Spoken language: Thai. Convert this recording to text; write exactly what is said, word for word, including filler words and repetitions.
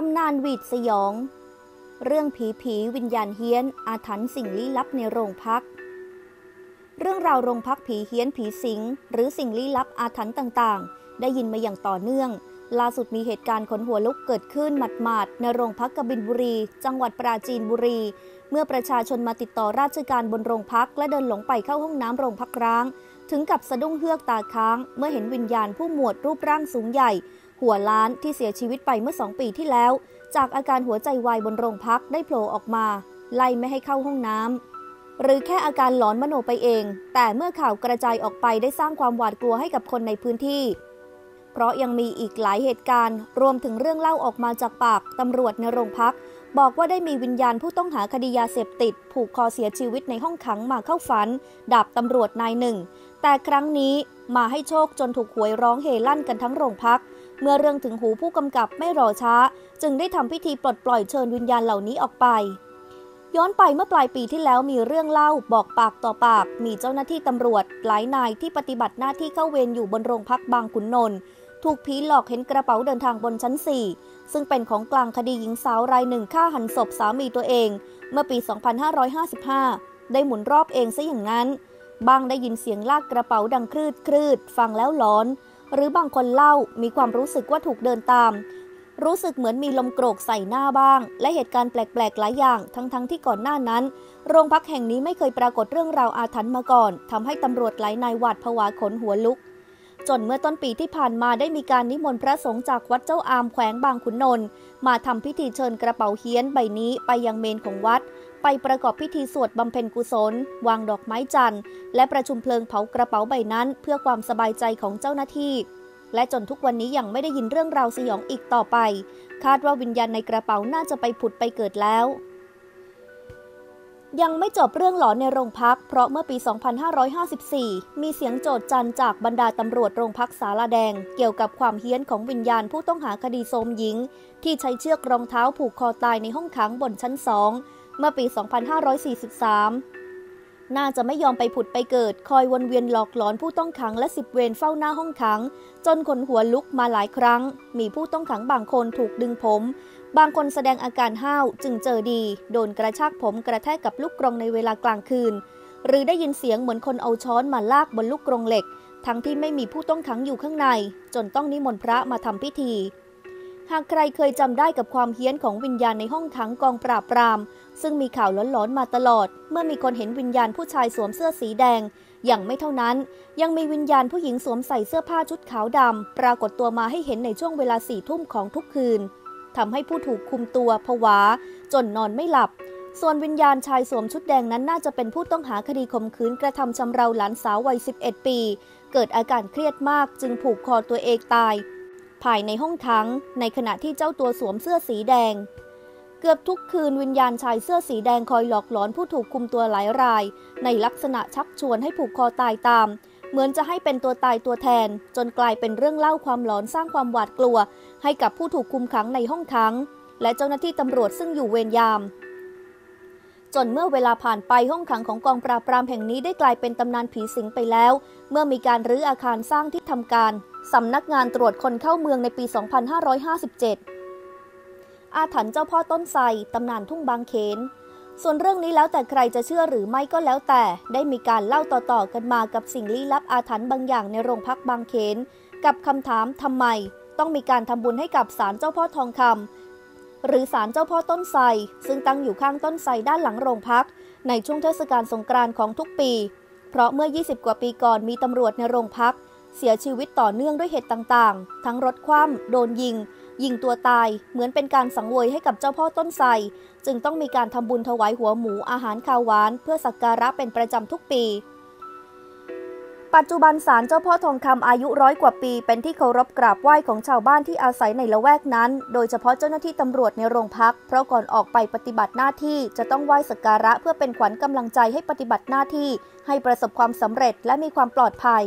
ตำนานหวีดสยองเรื่องผีผีวิญญาณเฮี้ยนอาถรรพ์สิ่งลี้ลับในโรงพักเรื่องราวโรงพักผีเฮี้ยนผีสิงหรือสิ่งลี้ลับอาถรรพ์ต่างๆได้ยินมาอย่างต่อเนื่องล่าสุดมีเหตุการณ์ขนหัวลุกเกิดขึ้นหมาดๆในโรงพักกบินบุรีจังหวัดปราจีนบุรีเมื่อประชาชนมาติดต่อราชการบนโรงพักและเดินหลงไปเข้าห้องน้ำโรงพักร้างถึงกับสะดุ้งเฮือกตาค้างเมื่อเห็นวิญญาณผู้หมวดรูปร่างสูงใหญ่หัวล้านที่เสียชีวิตไปเมื่อสองปีที่แล้วจากอาการหัวใจวายบนโรงพักได้โผล่ออกมาไล่ไม่ให้เข้าห้องน้ำหรือแค่อาการหลอนมโนไปเองแต่เมื่อข่าวกระจายออกไปได้สร้างความหวาดกลัวให้กับคนในพื้นที่เพราะยังมีอีกหลายเหตุการณ์รวมถึงเรื่องเล่าออกมาจากปากตำรวจในโรงพักบอกว่าได้มีวิญญาณผู้ต้องหาคดียาเสพติดผูกคอเสียชีวิตในห้องขังมาเข้าฝันดาบตำรวจนายหนึ่งแต่ครั้งนี้มาให้โชคจนถูกหวยร้องเฮลั่นกันทั้งโรงพักเมื่อเรื่องถึงหูผู้กำกับไม่รอช้าจึงได้ทำพิธีปลดปล่อยเชิญวิญญาณเหล่านี้ออกไปย้อนไปเมื่อปลายปีที่แล้วมีเรื่องเล่าบอกปากต่อปากมีเจ้าหน้าที่ตำรวจหลายนายที่ปฏิบัติหน้าที่เข้าเวรอยู่บนโรงพักบางขุนนนท์ถูกผีหลอกเห็นกระเป๋าเดินทางบนชั้นสี่ซึ่งเป็นของกลางคดีหญิงสาวรายหนึ่งฆ่าหันศพสามีตัวเองเมื่อปีสองพันห้าร้อยห้าสิบห้าได้หมุนรอบเองซะอย่างนั้นบางได้ยินเสียงลากกระเป๋าดังครืดครืดฟังแล้วหลอนหรือบางคนเล่ามีความรู้สึกว่าถูกเดินตามรู้สึกเหมือนมีลมโกรกใส่หน้าบ้างและเหตุการณ์แปลกๆหลายอย่างทั้งๆที่ก่อนหน้านั้นโรงพักแห่งนี้ไม่เคยปรากฏเรื่องราวอาถรรพ์มาก่อนทำให้ตำรวจหลายนายหวาดผวาขนหัวลุกจนเมื่อต้นปีที่ผ่านมาได้มีการนิมนต์พระสงฆ์จากวัดเจ้าอามแขวงบางขุนนนท์มาทำพิธีเชิญกระเป๋าเฮี้ยนใบนี้ไปยังเมนของวัดไปประกอบพิธีสวดบำเพ็ญกุศลวางดอกไม้จันทร์และประชุมเพลิงเผากระเป๋าใบนั้นเพื่อความสบายใจของเจ้าหน้าที่และจนทุกวันนี้ยังไม่ได้ยินเรื่องราวสยองอีกต่อไปคาดว่าวิญญาณในกระเป๋าน่าจะไปผุดไปเกิดแล้วยังไม่จบเรื่องหลอนในโรงพักเพราะเมื่อปีสองพันห้าร้อยห้าสิบสี่มีเสียงโจษจันจากบรรดาตำรวจโรงพักศาลาแดงเกี่ยวกับความเฮี้ยนของวิญญาณผู้ต้องหาคดีโทรมหญิงที่ใช้เชือกรองเท้าผูกคอตายในห้องขังบนชั้นสองเมื่อปีสองพันห้าร้อยสี่สิบสามน่าจะไม่ยอมไปผุดไปเกิดคอยวนเวียนหลอกหลอนผู้ต้องขังและสิบเวรเฝ้าหน้าห้องขังจนขนหัวลุกมาหลายครั้งมีผู้ต้องขังบางคนถูกดึงผมบางคนแสดงอาการห้าวจึงเจอดีโดนกระชากผมกระแทกกับลูกกรงในเวลากลางคืนหรือได้ยินเสียงเหมือนคนเอาช้อนมาลากบนลูกกรงเหล็กทั้งที่ไม่มีผู้ต้องขังอยู่ข้างในจนต้องนิมนต์พระมาทำพิธีหากใครเคยจำได้กับความเฮี้ยนของวิญญาณในห้องขังกองปราบปรามซึ่งมีข่าวหลอนๆมาตลอดเมื่อมีคนเห็นวิญญาณผู้ชายสวมเสื้อสีแดงอย่างไม่เท่านั้นยังมีวิญญาณผู้หญิงสวมใส่เสื้อผ้าชุดขาวดำปรากฏตัวมาให้เห็นในช่วงเวลาสี่ทุ่มของทุกคืนทำให้ผู้ถูกคุมตัวผวาจนนอนไม่หลับส่วนวิญญาณชายสวมชุดแดงนั้นน่าจะเป็นผู้ต้องหาคดีข่มขืนกระทำชำเราหลานสาววัยสิบเอ็ดปีเกิดอาการเครียดมากจึงผูกคอตัวเองตายภายในห้องขังในขณะที่เจ้าตัวสวมเสื้อสีแดงเกือบทุกคืนวิญญาณชายเสื้อสีแดงคอยหลอกหลอนผู้ถูกคุมตัวหลายรายในลักษณะชักชวนให้ผูกคอตายตามเหมือนจะให้เป็นตัวตายตัวแทนจนกลายเป็นเรื่องเล่าความหลอนสร้างความหวาดกลัวให้กับผู้ถูกคุมขังในห้องขังและเจ้าหน้าที่ตำรวจซึ่งอยู่เวรยามจนเมื่อเวลาผ่านไปห้องขังของกองปราบปรามแห่งนี้ได้กลายเป็นตำนานผีสิงไปแล้วเมื่อมีการรื้ออาคารสร้างที่ทำการสำนักงานตรวจคนเข้าเมืองในปีสองพันห้าร้อยห้าสิบเจ็ดอาถรรพ์เจ้าพ่อต้นไทรตำนานทุ่งบางเขนส่วนเรื่องนี้แล้วแต่ใครจะเชื่อหรือไม่ก็แล้วแต่ได้มีการเล่าต่อๆกันมากับสิ่งลี้ลับอาถรรพ์บางอย่างในโรงพักบางเขนกับคำถามทำไมต้องมีการทำบุญให้กับศาลเจ้าพ่อทองคำหรือศาลเจ้าพ่อต้นไทรซึ่งตั้งอยู่ข้างต้นไทรด้านหลังโรงพักในช่วงเทศกาลสงกรานต์ของทุกปีเพราะเมื่อยี่สิบกว่าปีก่อนมีตำรวจในโรงพักเสียชีวิตต่อเนื่องด้วยเหตุต่างๆทั้งรถคว่ำโดนยิงยิงตัวตายเหมือนเป็นการสังเวยให้กับเจ้าพ่อต้นไทรจึงต้องมีการทำบุญถวายหัวหมูอาหารคาวหวานเพื่อสักการะเป็นประจำทุกปีปัจจุบันศาลเจ้าพ่อทองคำอายุร้อยกว่าปีเป็นที่เคารพกราบไหว้ของชาวบ้านที่อาศัยในละแวกนั้นโดยเฉพาะเจ้าหน้าที่ตำรวจในโรงพักเพราะก่อนออกไปปฏิบัติหน้าที่จะต้องไหว้สักการะเพื่อเป็นขวัญกำลังใจให้ปฏิบัติหน้าที่ให้ประสบความสำเร็จและมีความปลอดภัย